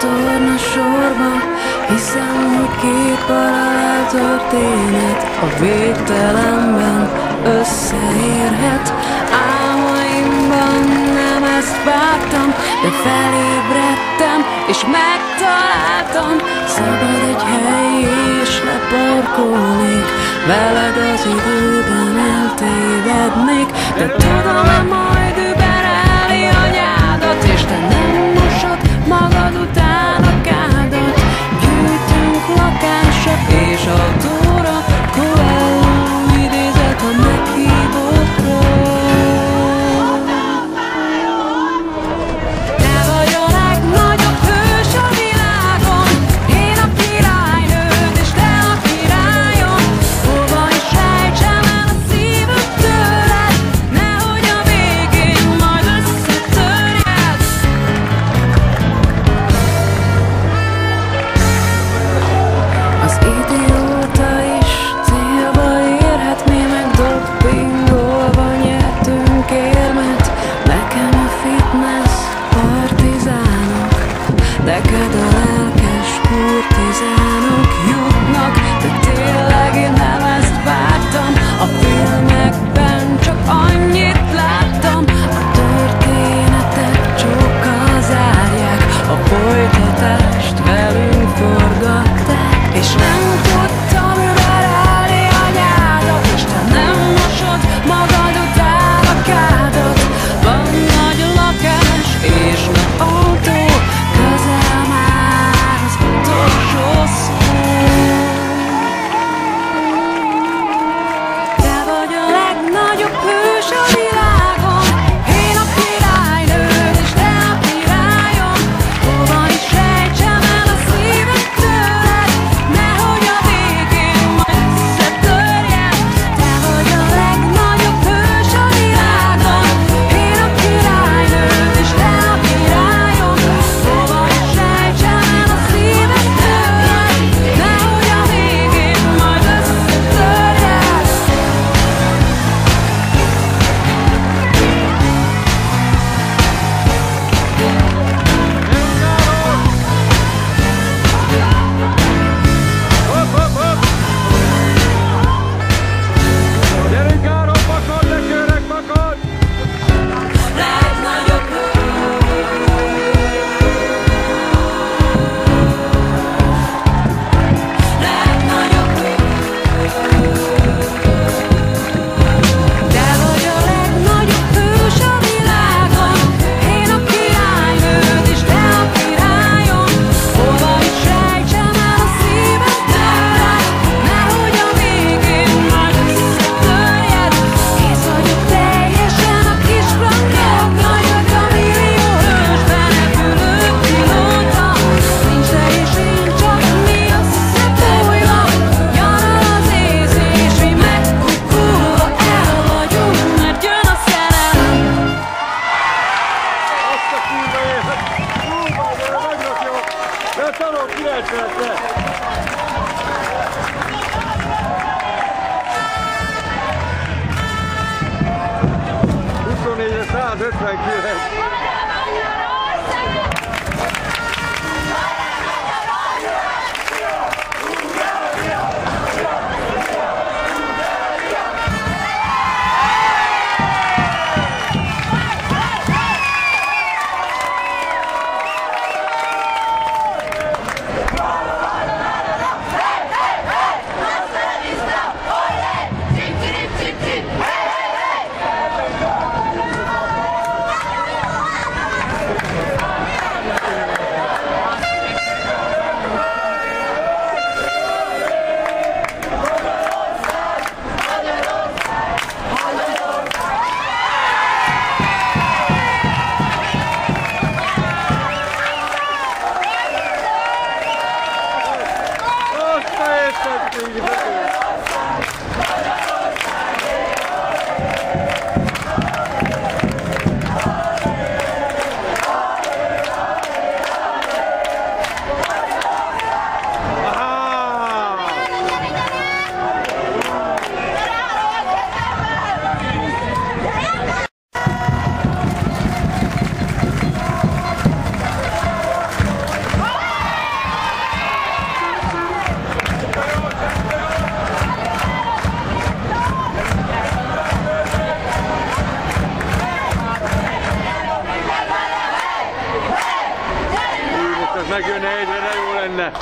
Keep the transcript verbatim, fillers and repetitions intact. torna sorba, hiszen hogy két paralel történet a végtelenben összeérhet. Álmaimban nem ezt vártam, de felébredtem és megtaláltam. Szabad egy hely és leparkolnék, veled az időben eltévednék, de tudom-e majd überelni a nyádat, és te nem mosod magad után a kádat. Gyűjtünk lakásra és autóra, Coelho idézet a meghívókról. Regionen.